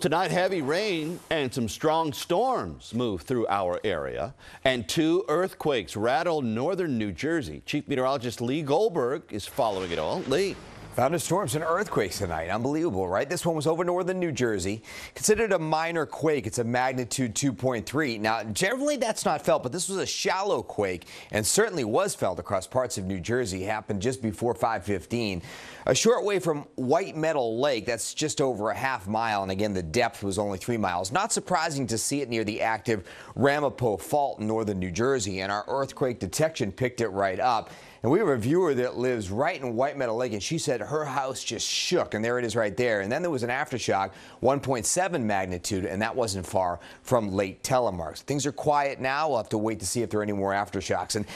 Tonight, heavy rain and some strong storms move through our area, and two earthquakes rattle northern New Jersey. Chief Meteorologist Lee Goldberg is following it all. Lee. Thunderstorms and earthquakes tonight. Unbelievable, right? This one was over northern New Jersey. Considered a minor quake. It's a magnitude 2.3. Now, generally that's not felt, but this was a shallow quake and certainly was felt across parts of New Jersey. Happened just before 5:15. A short way from White Meadow Lake. That's just over a half mile. And again, the depth was only 3 miles. Not surprising to see it near the active Ramapo Fault in northern New Jersey. And our earthquake detection picked it right up. And we have a viewer that lives right in White Meadow Lake, and she said her house just shook, and there it is right there. And then there was an aftershock, 1.7 magnitude, and that wasn't far from Lake Telemark. Things are quiet now. We'll have to wait to see if there are any more aftershocks. And